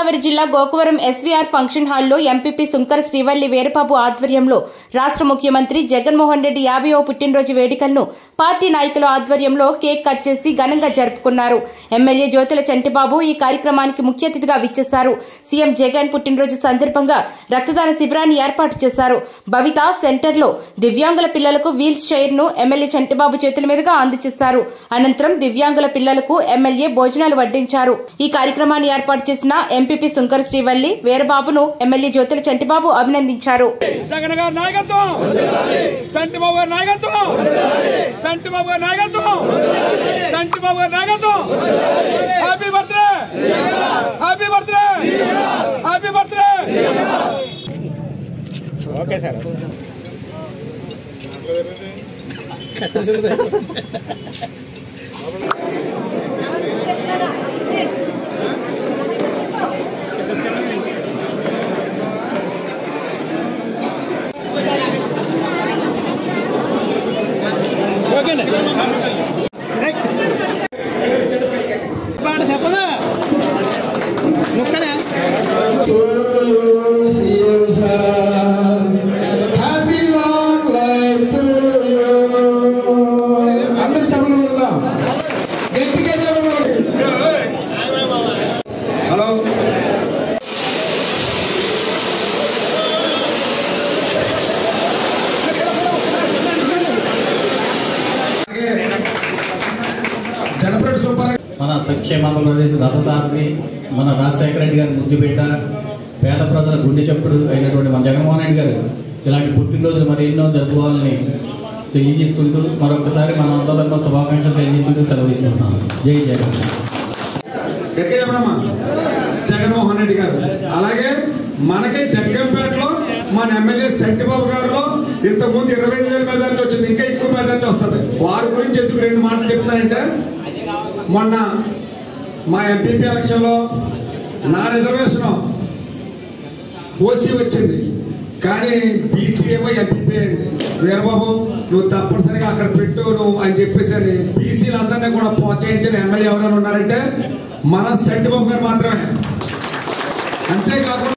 గోదావరి జిల్లా Gokavaram SVR function హాల్లో MPP Sunkara శ్రీవల్లివీరబాబు ఆధ్వర్యంలో రాష్ట్ర ముఖ్యమంత్రి జగన్ మోహన్ రెడ్డి 50వ పుట్టినరోజు వేడుకలను పార్టీ నాయకుల ఆధ్వర్యంలో కేక్ కట్ చేసి ఘనంగా జరుపుకున్నారు. ఎమ్మెల్యే జోతుల చంటిబాబు ఈ కార్యక్రమానికి ముఖ్య అతిథిగా విచ్చేశారు. సీఎం జగన్ పుట్టినరోజు సందర్భంగా రక్తదాన శిబిరాన్ని ఏర్పాటు చేశారు. భవిత సెంటర్లో దివ్యాంగుల పిల్లలకు వీల్ చైర్ను ఎమ్మెల్యే చంటిబాబు చేతుల మీదుగా అందజేశారు. అనంతరం దివ్యాంగుల పిల్లలకు ఎమ్మెల్యే భోజనాలు వడ్డించారు. ఈ కార్యక్రమాన్ని ఏర్పాటు చేసిన ఎంపీపీ సుంకర శ్రీవల్లి వీరబాబును ఎమ్మెల్యే జోతుల చంటిబాబు అభినందించారు. జగన్ గారి నాయకత్వం, చంటిబాబు గారి నాయకత్వం, చంటిబాబు గారి నాయకత్వం, చంటిబాబు గారి నాయకత్వం. Happy birthday, happy birthday, happy birthday. Okay sir. మన సంక్షేమ ఆంధ్రప్రదేశ్ రథసారథి మన రాజశేఖర రెడ్డి గారి ముద్దుపేట, పేద ప్రజల గుండె చప్పుడు అయినటువంటి మన జగన్మోహన్ రెడ్డి గారు ఇలాంటి పుట్టినరోజులు మరి ఎన్నో జరుపుకోవాలని తెలియజేసుకుంటూ మరొకసారి మన అందరితో శుభాకాంక్షలు తెలియజేసుకుంటూ సెలవుస్తున్నాం. జై జగన్. జగన్మోహన్ రెడ్డి గారు అలాగే మనకి జగ్గంపేటలో మన ఎమ్మెల్యే చంటిబాబు గారులో ఇంతకుముందు 25,000 మెజార్టీ వచ్చింది, ఇంకా ఎక్కువ మెజార్టీ వస్తుంది. వారి గురించి ఎందుకు రెండు మాటలు చెప్తానంటే మొన్న మా ఎంపీపీ ఎలక్షన్లో నా రిజర్వేషన్ ఓసీ వచ్చింది, కానీ బీసీ ఏమో ఎంపీపీ అయింది. వీరబాబు నువ్వు తప్పనిసరిగా అక్కడ పెట్టు నువ్వు అని చెప్పేసి అని బీసీలందరినీ కూడా ప్రోత్సహించిన ఎమ్మెల్యే ఎవరైనా ఉన్నారంటే మన చంటిబాబు గారు మాత్రమే. అంతేకాకుండా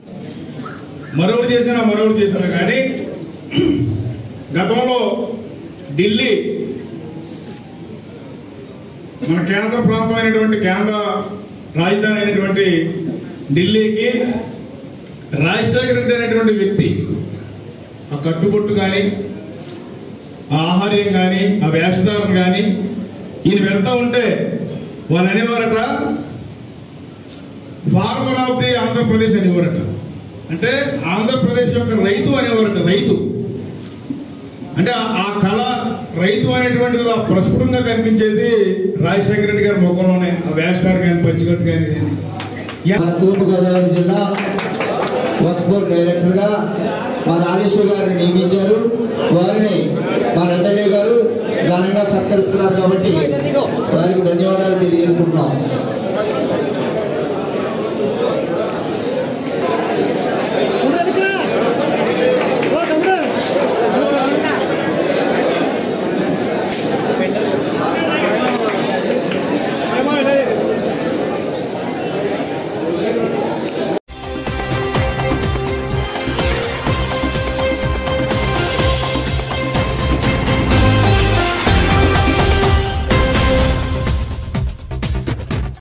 మరొకటి చేసినా కానీ గతంలో ఢిల్లీ మన కేంద్ర ప్రాంతం అయినటువంటి కేంద్ర రాజధాని అయినటువంటి ఢిల్లీకి రాజశేఖర రెడ్డి అనేటువంటి వ్యక్తి ఆ కట్టుబొట్టు కానీ, ఆ ఆహార్యం కానీ, ఆ వేషధారణ కానీ ఈయన వెళ్తూ ఉంటే వాళ్ళు అనేవారట ఫార్మర్ ఆఫ్ ది ఆంధ్రప్రదేశ్ అనేవారట, అంటే ఆంధ్రప్రదేశ్ యొక్క రైతు అనేవారట. రైతు అంటే ఆ కళ, రైతు అనేటువంటిది ప్రస్ఫుటంగా కనిపించేది రాజశేఖర రెడ్డి గారి ముఖంలోనే, ఆ వేషధారణ కానీ పంచికట్టు కానీ. తూర్పుగోదావరి జిల్లా ట్రాన్స్పోర్ట్ డైరెక్టర్గా మా నాగేశ్వర గారిని నియమించారు. వారిని మా ఎమ్మెల్యే గారు ఘనంగా సత్కరిస్తున్నారు కాబట్టి వారికి ధన్యవాదాలు తెలియజేసుకుంటున్నాం.